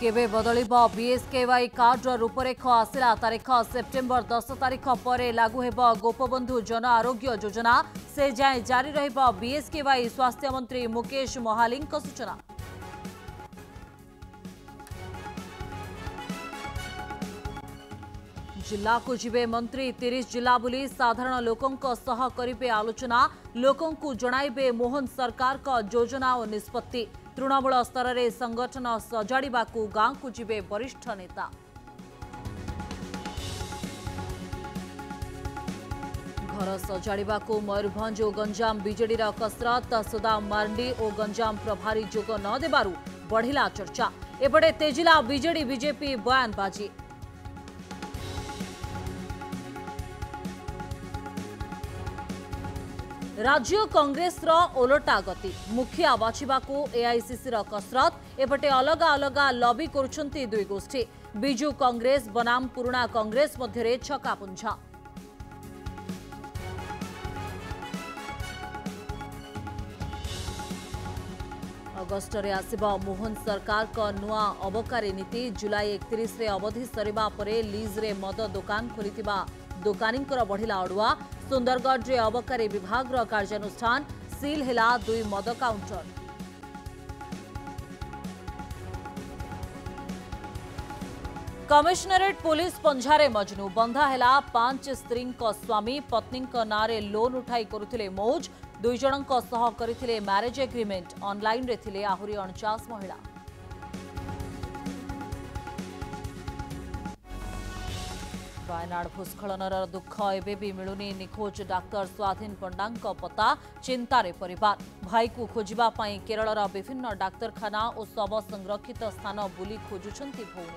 केवे बदलिबो बीएसकेवाई कार्डर रूपरेख आसिला तारीख सेप्टेम्बर 10 तारीख पर लागू हेबो गोपबंधु जन आरोग्य योजना से जाए जारी रहिबो बीएसकेवाई स्वास्थ्य मंत्री मुकेश महालिंग को सूचना। जिला को जिबे मंत्री 30 जिला बुली साधारण लोकंक सह करिबे आलोचना लोकंकु जणाइबे मोहन सरकार का योजना और निष्पत्ति तृणमूल स्तर में संगठन सजाड़ाकू गांव को जिबे वरिष्ठ नेता। घर सजाड़ाकू मयूरभंज और गंजाम बीजेडी कसरत सुदाम मार्डी और गंजाम प्रभारी जोग न देबारू बढ़िला चर्चा एपटे तेजिला बीजेडी बीजेपी बयानबाजी। राज्य कांग्रेस रो ओलटा गति मुखिया बाछिबाकू एआईसीसी रो कसरत एपटे अलगा अलगा लबी करुछंती दुई गोष्ठी बीजू कांग्रेस बनाम पुराणा कांग्रेस मध्य छकापुंझा। अगस्ट रे आसिबा मोहन सरकार का नुआ अबकारी नीति जुलाई 31 रे अवधि सरिबा परे लीज रे मद दुकान खोलिथिबा दुकानींकर बढ़िला अड़ुआ सुंदरगढ़ रे अबकारी विभाग रो कार्यानुष्ठान सील हेला दुई मद काउंटर। कमिश्नरेट पुलिस पंजारे मजनू बंधा हेला 5 स्त्री स्वामी पत्नी ना लोन उठाई करुथिले मौज दुई जनक सह करिथिले मैरिज एग्रीमेंट ऑनलाइन रे थिले आहुरी 49 महिला। वायनाड भूस्खलनर दुख एबी मिलुनी निखोज डाक्टर स्वाधीन पंडांक पता चिंतारे परिवार भाई को खोजिबा पई केरलर विभिन्न डाक्तरखाना और शव संरक्षित स्थान बुली खोजुछंती भौणी।